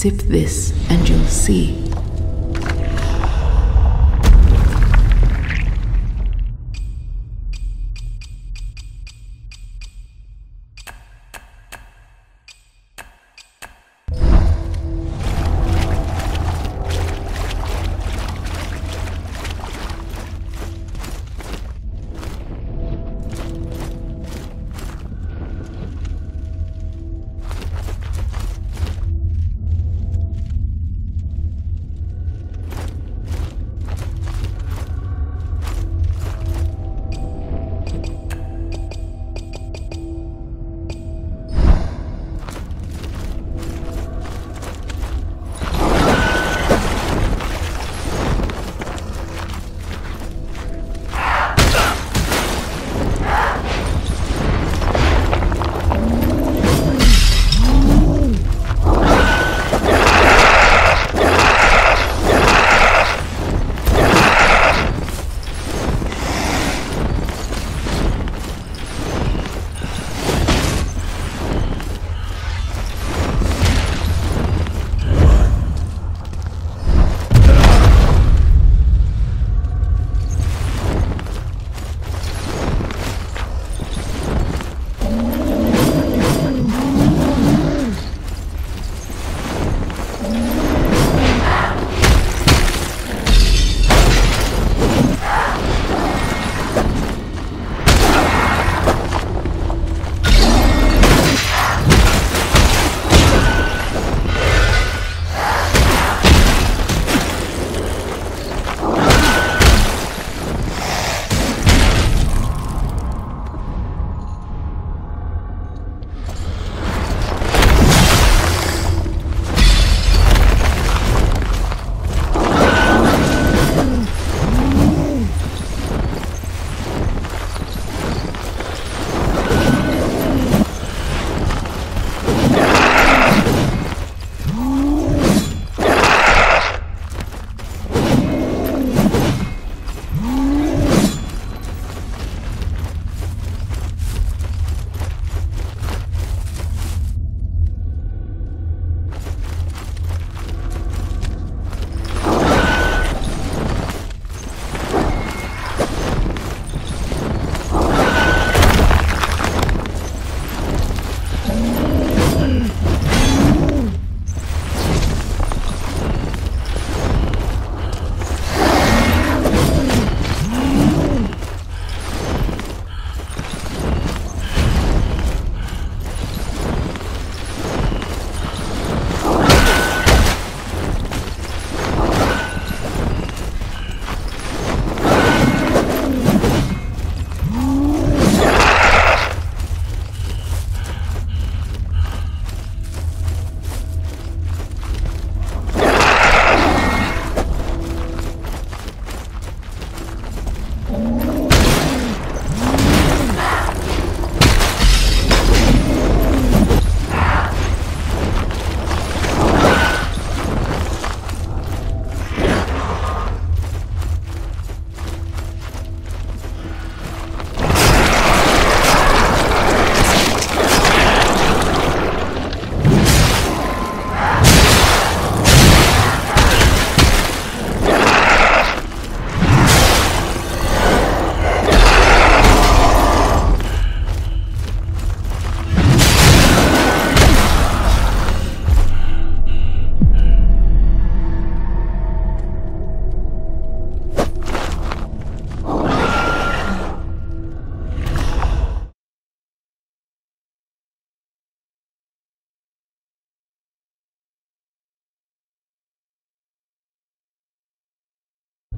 Sip this and you'll see.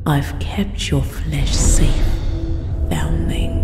I've kept your flesh safe, Foundling.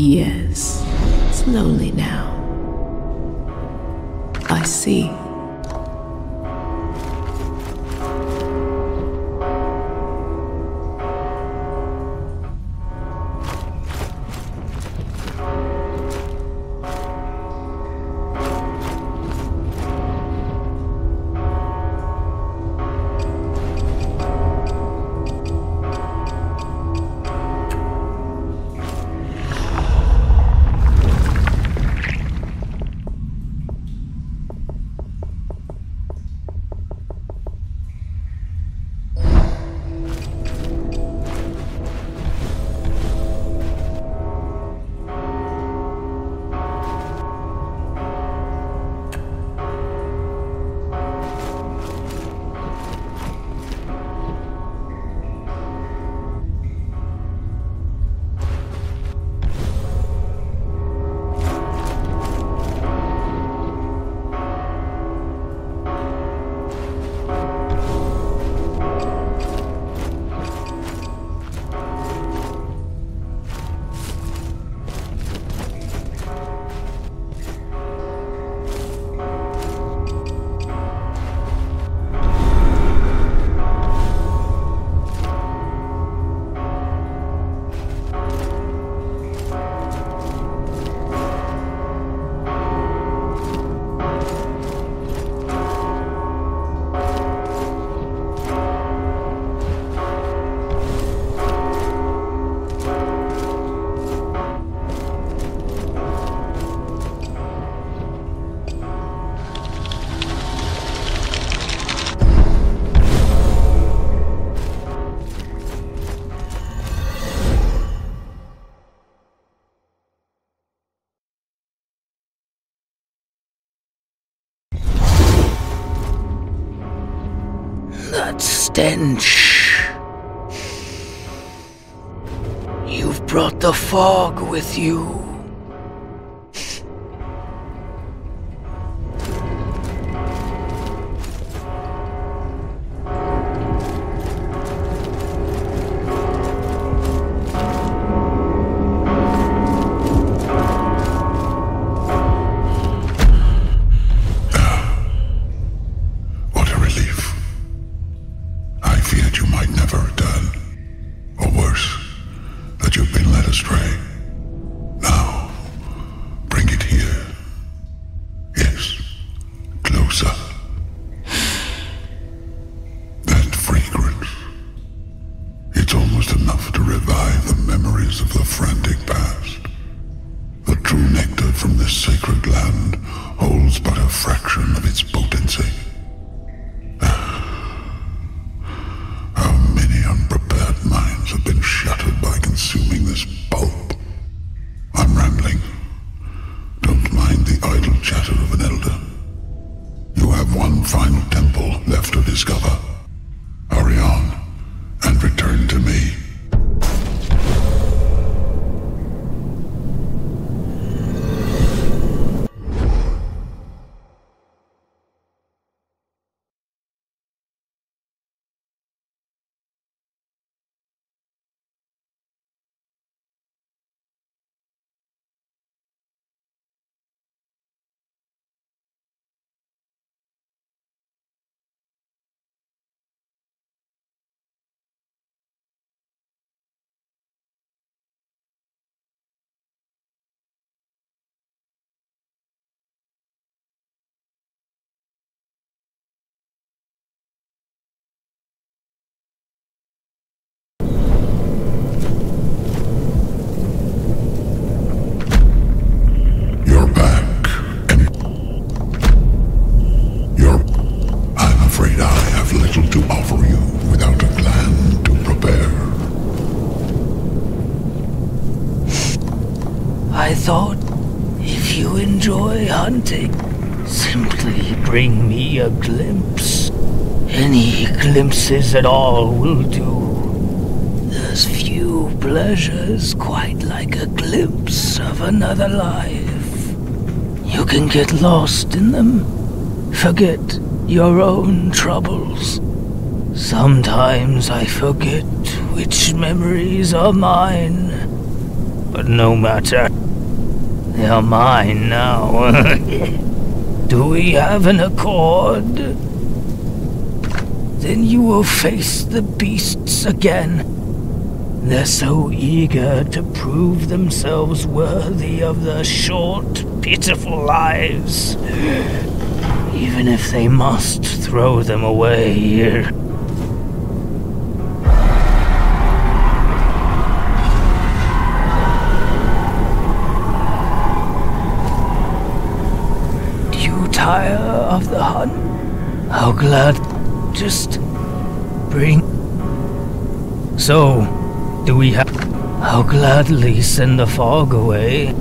Yes, slowly now. I see. that stench. You've brought the fog with you. Hunting. Simply bring me a glimpse. Any glimpses at all will do. There's few pleasures quite like a glimpse of another life. You can get lost in them, forget your own troubles. Sometimes I forget which memories are mine, but no matter. They are mine now. Do we have an accord? Then you will face the beasts again. They're so eager to prove themselves worthy of their short, pitiful lives. Even if they must throw them away here. Of the hunt. How glad. Just bring. So, do we have? How gladly send the fog away.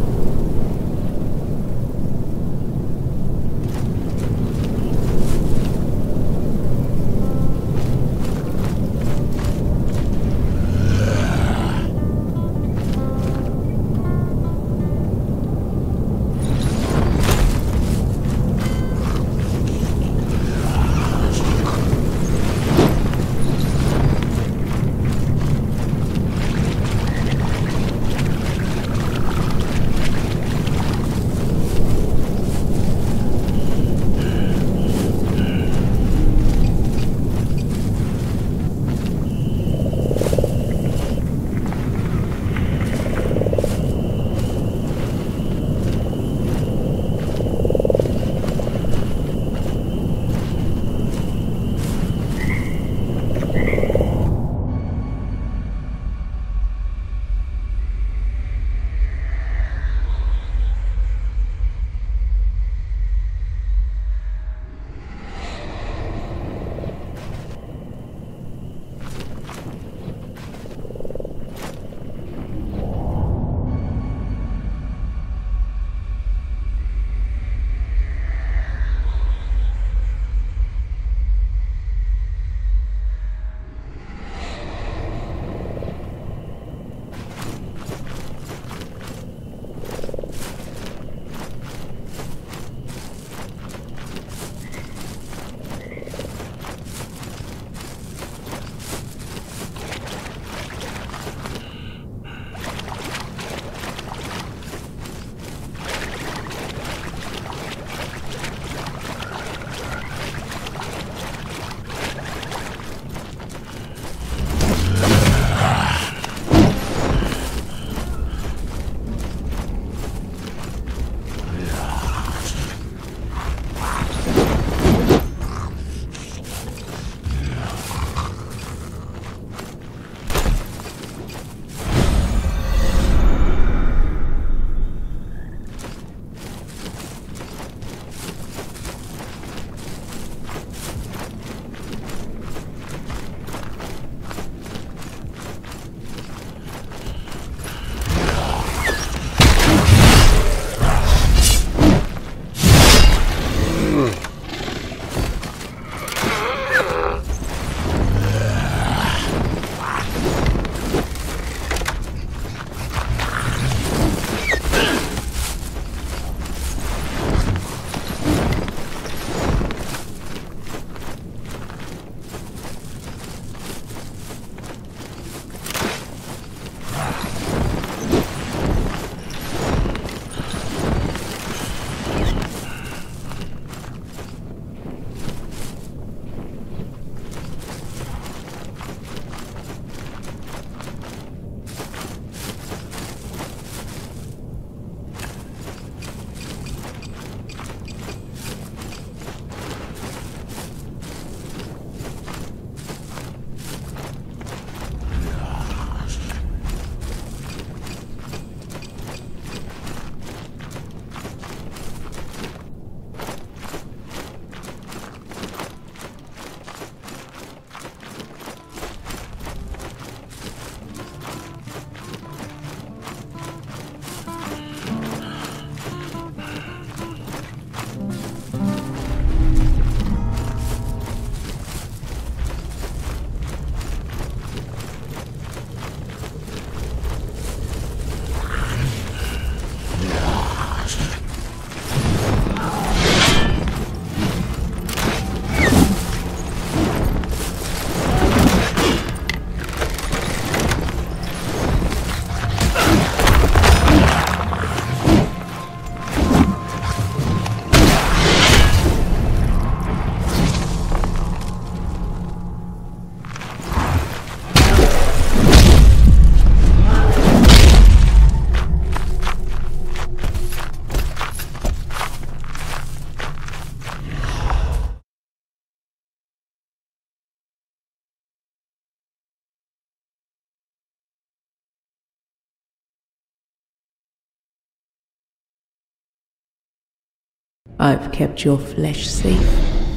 I've kept your flesh safe,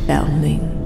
Foundling.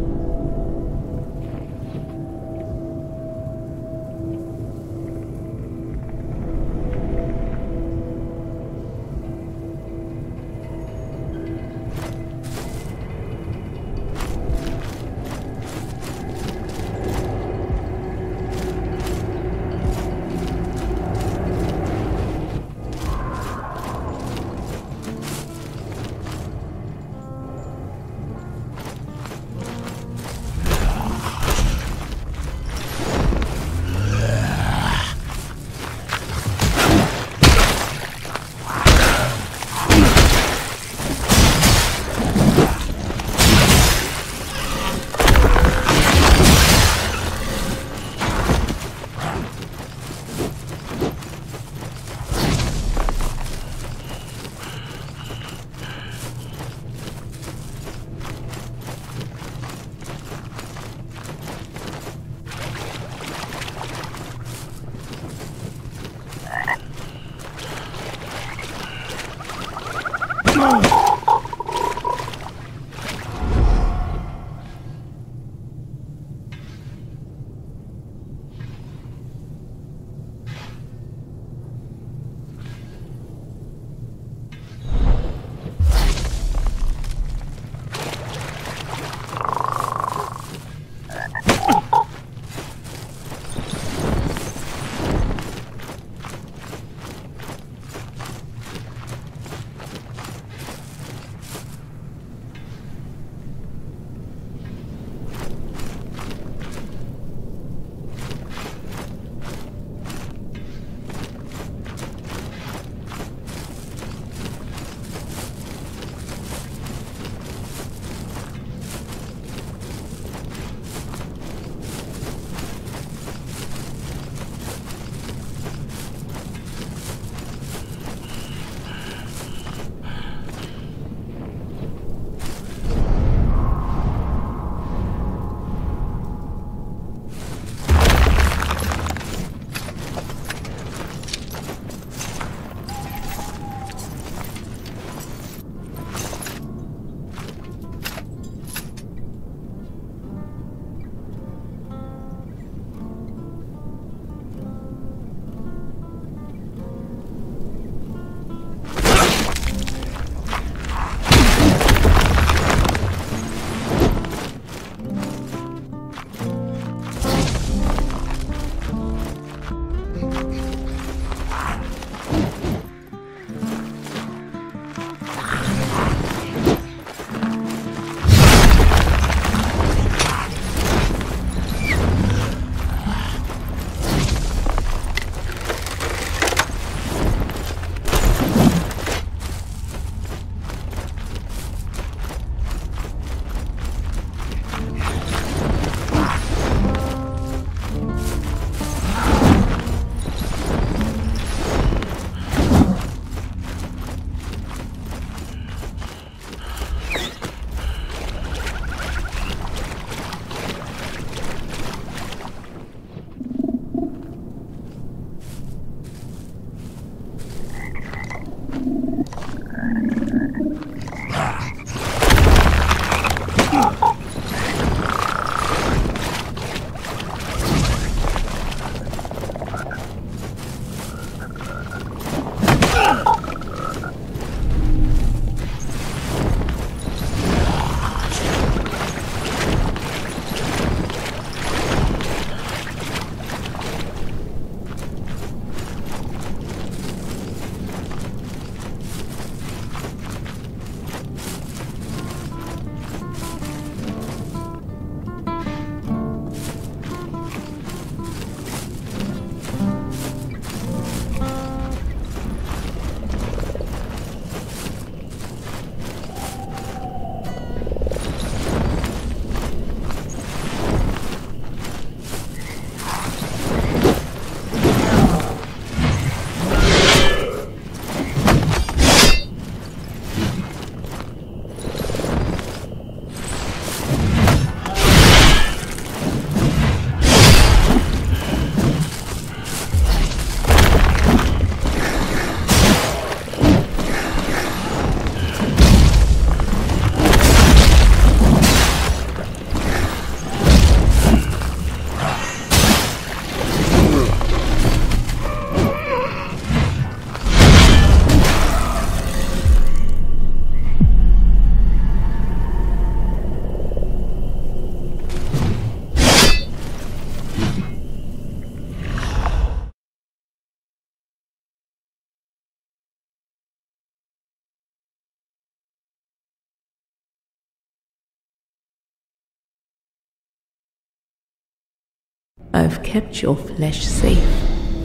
I've kept your flesh safe,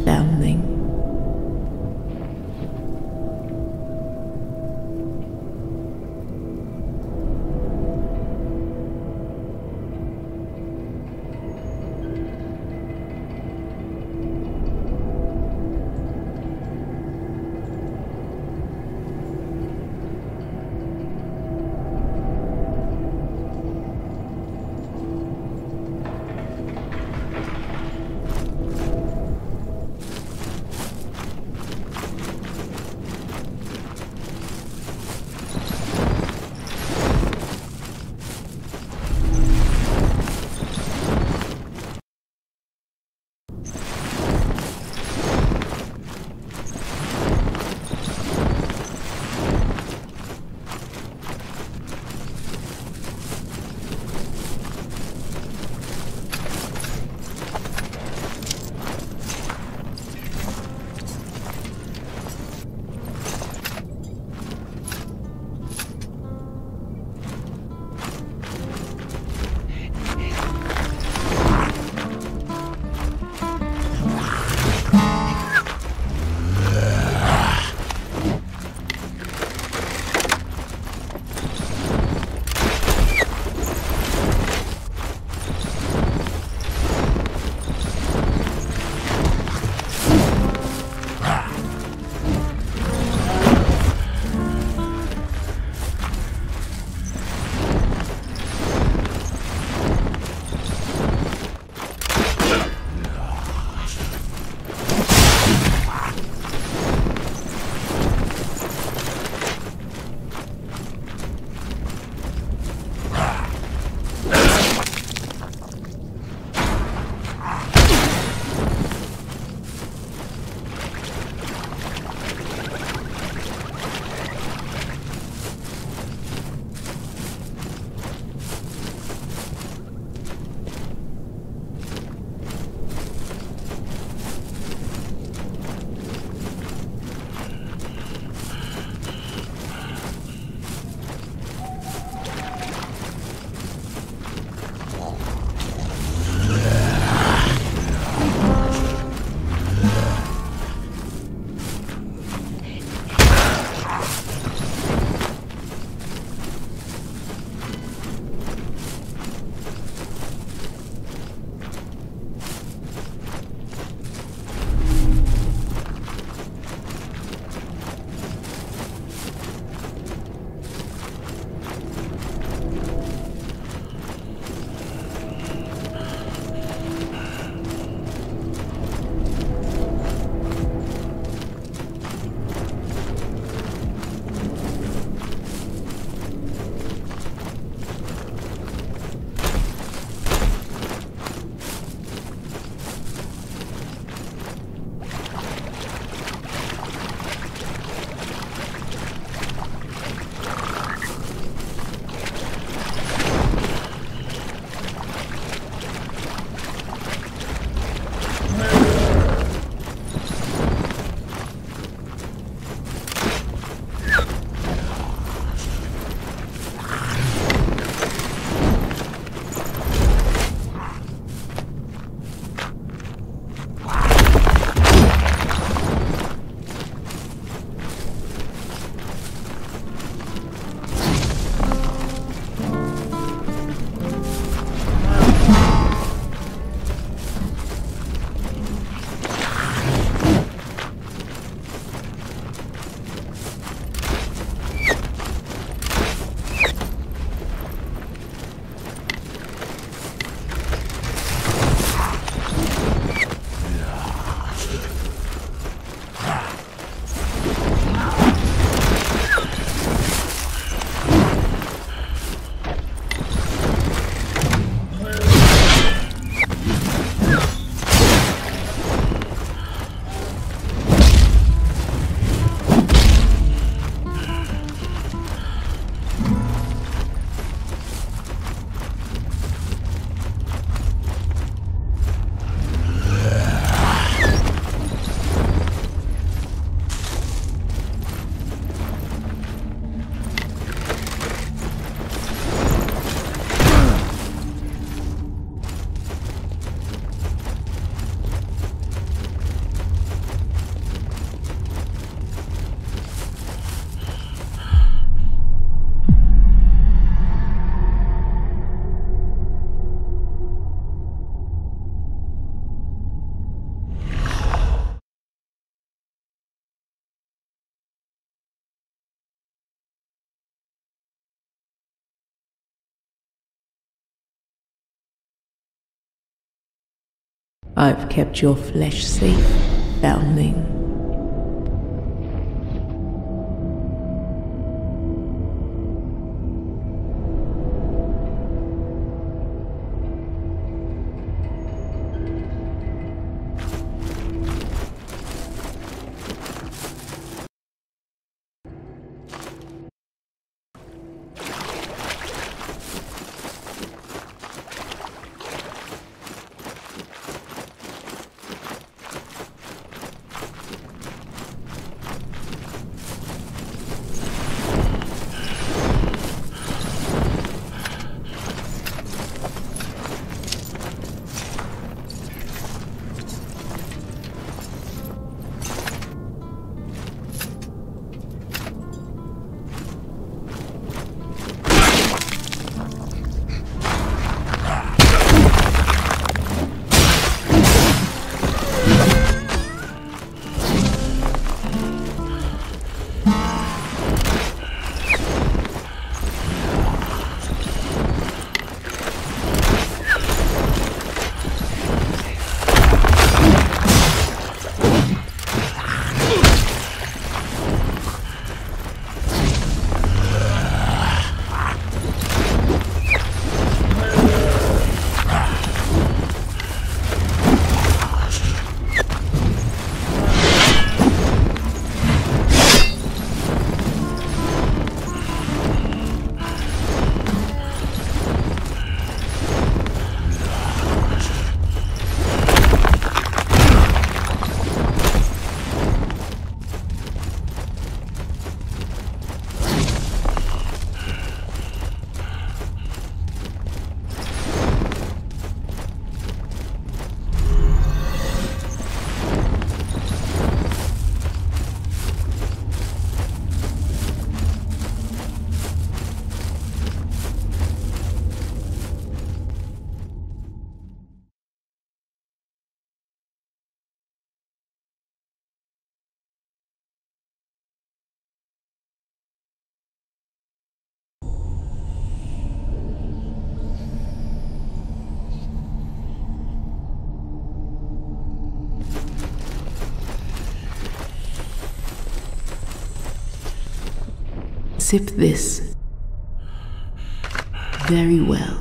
foundling. I've kept your flesh safe, foundling. Sip this. Very well.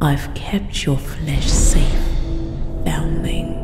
I've kept your flesh safe, foundling.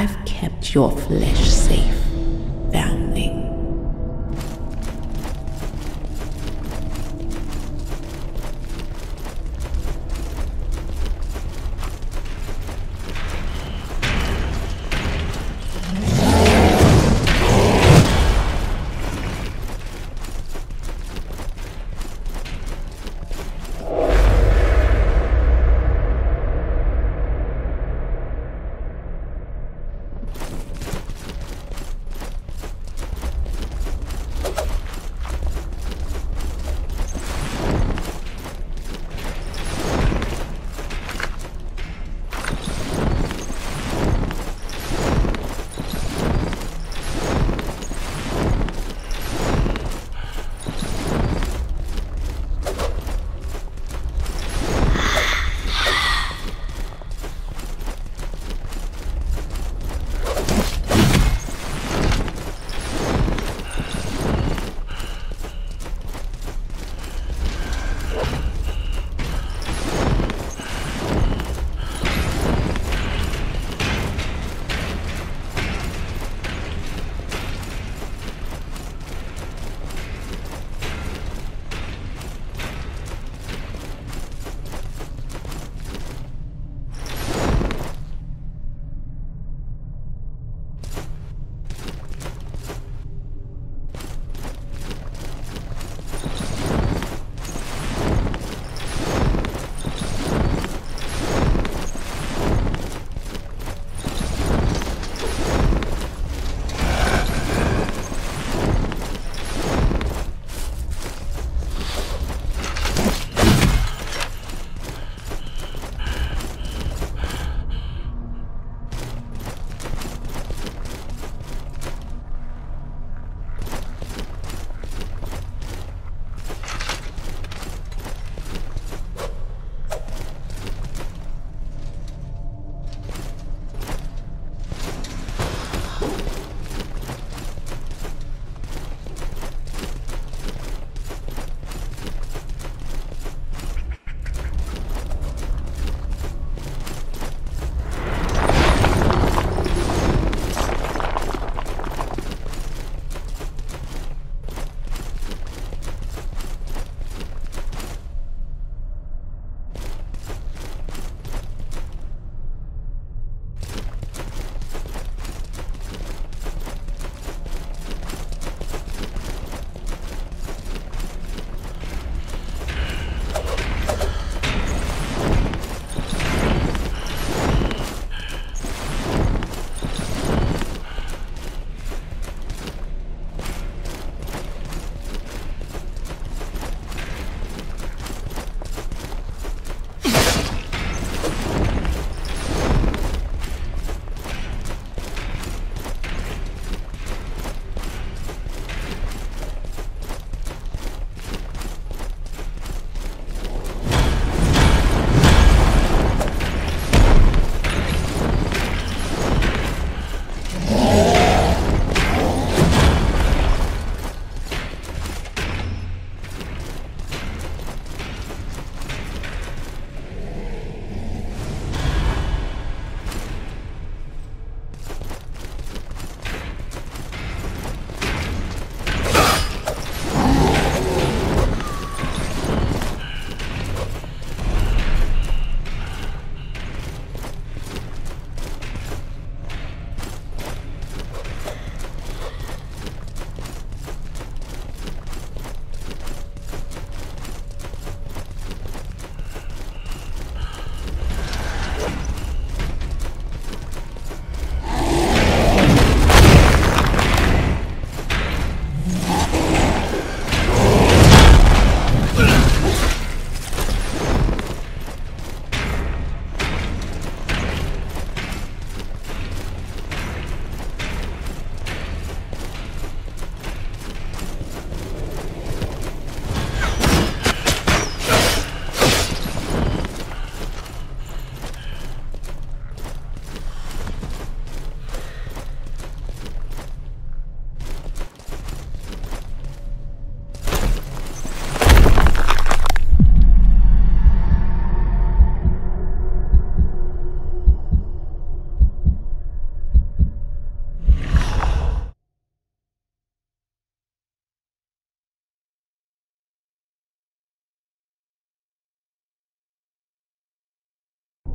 I've kept your flesh safe, Foundling.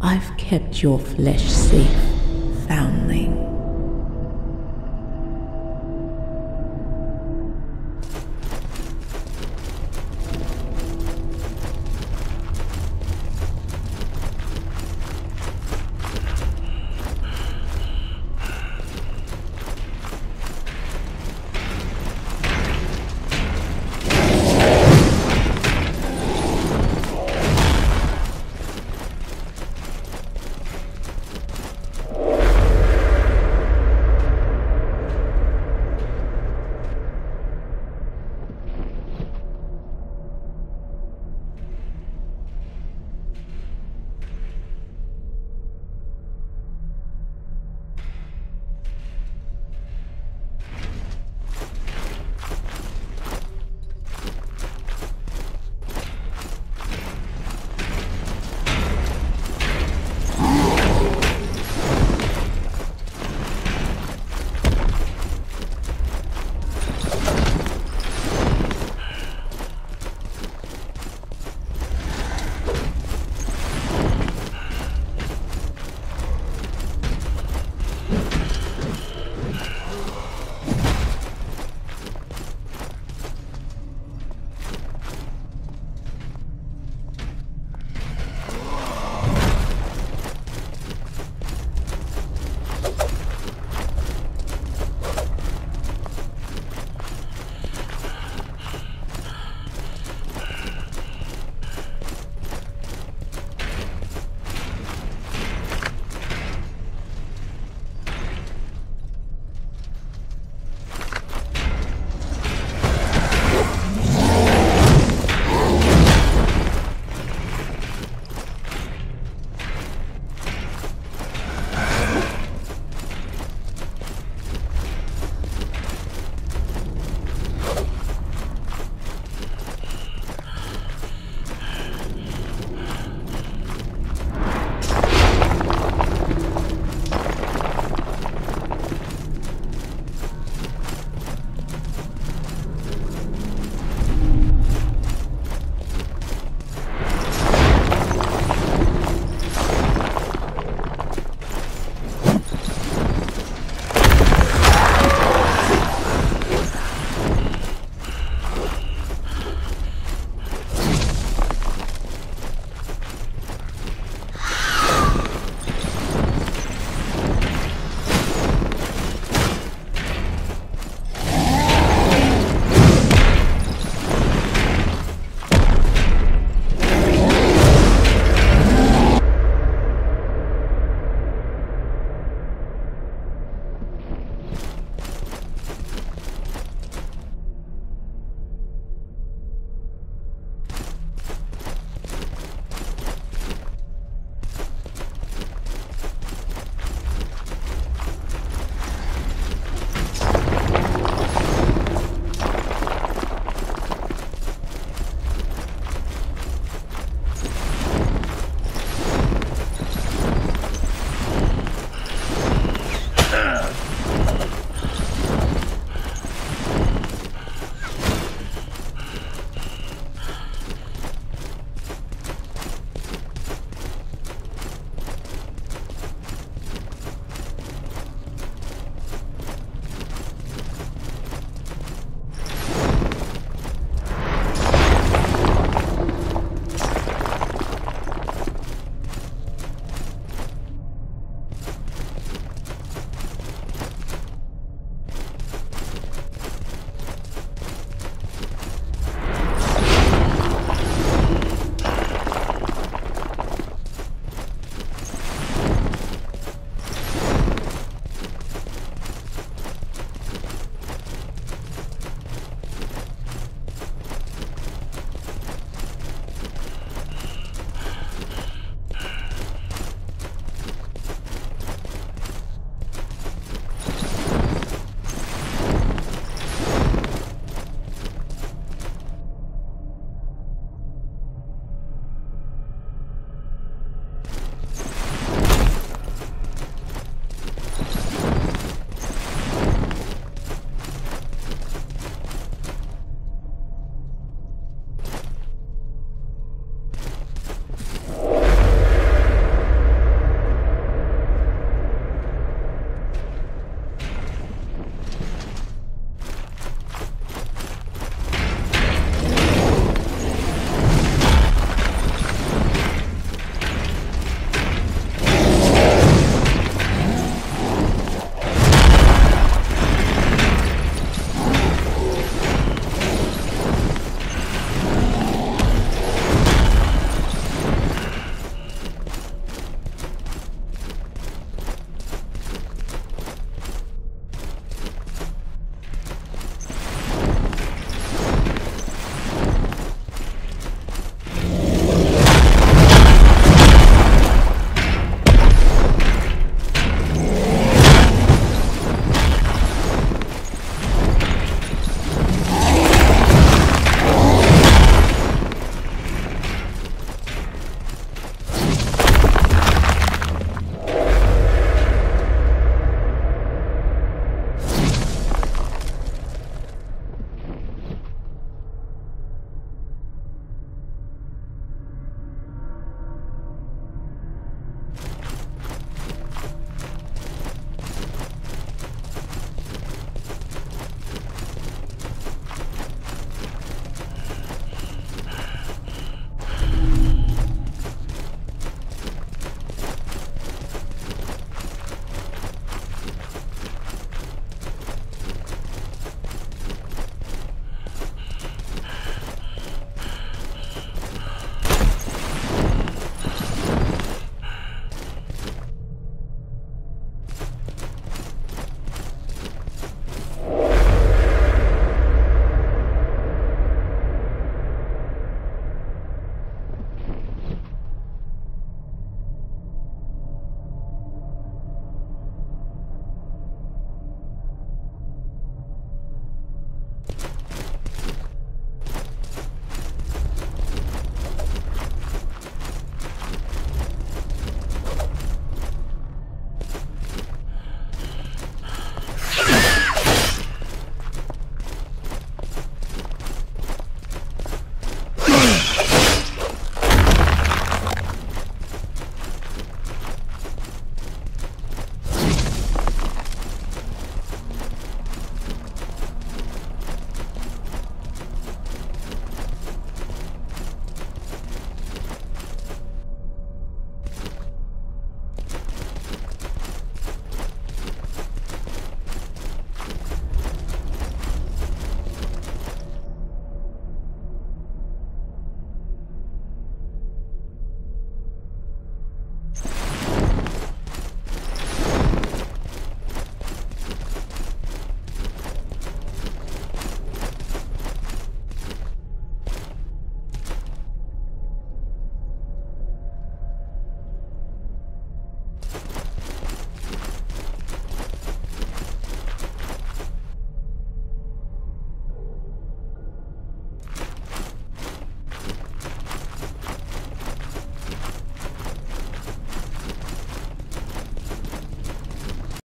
I've kept your flesh safe, foundling.